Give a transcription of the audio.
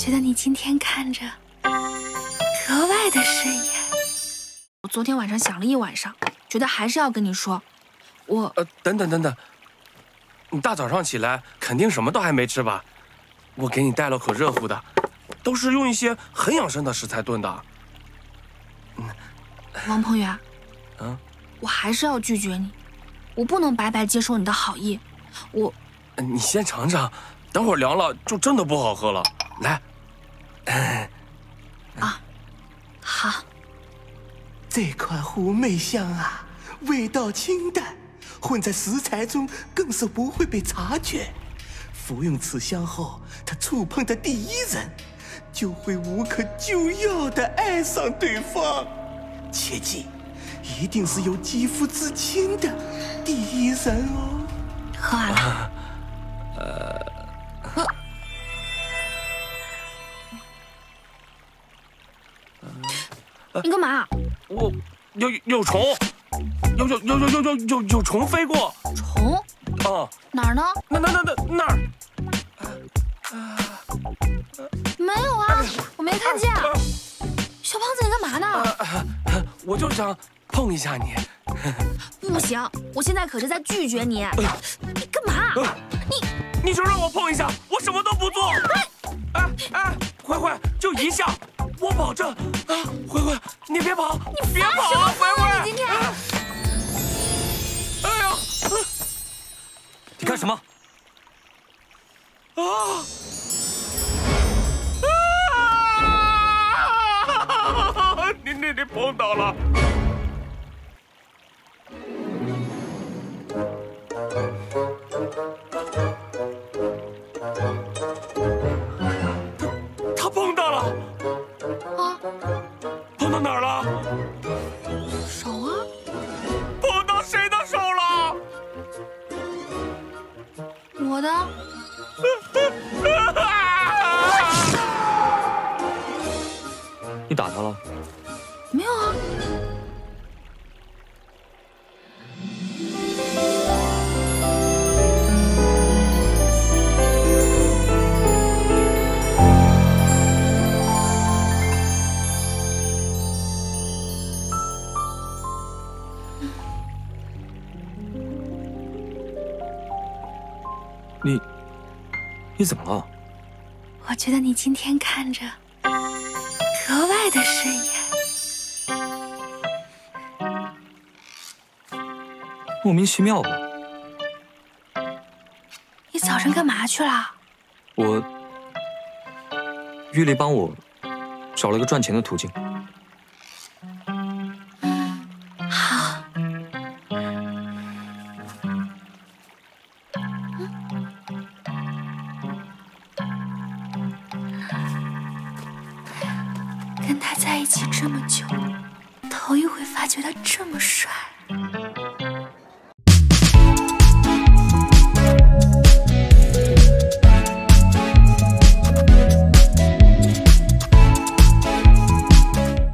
觉得你今天看着格外的顺眼。我昨天晚上想了一晚上，觉得还是要跟你说。我等等，你大早上起来肯定什么都还没吃吧？我给你带了可热乎的，都是用一些很养生的食材炖的。王鹏远，我还是要拒绝你，我不能白白接受你的好意。我，你先尝尝。 等会儿凉了就真的不好喝了，来。啊，好。这款狐媚香啊，味道清淡，混在食材中更是不会被察觉。服用此香后，他触碰的第一人，就会无可救药地爱上对方。切记，一定是有肌肤之亲的第一人哦。喝完了。你干嘛？我有虫，有虫飞过。虫？啊，哪儿呢？那儿。没有啊，我没看见。小胖子，你干嘛呢？我就想碰一下你。不行，我现在可是在拒绝你。你干嘛？你就让我碰一下，我什么都不做。哎，慧慧，就一下。 我保证，啊，慧慧，你别跑，你别跑啊，慧慧！你今天，哎呀，你干什么？啊！你碰到了。他碰到了。 碰到哪儿了？手啊！碰到谁的手了？我的。你打他了？没有啊。你怎么了？我觉得你今天看着格外的顺眼，莫名其妙吧？你早上干嘛去了？我，玉丽帮我找了个赚钱的途径。好。 跟他在一起这么久，头一回发觉他这么帅。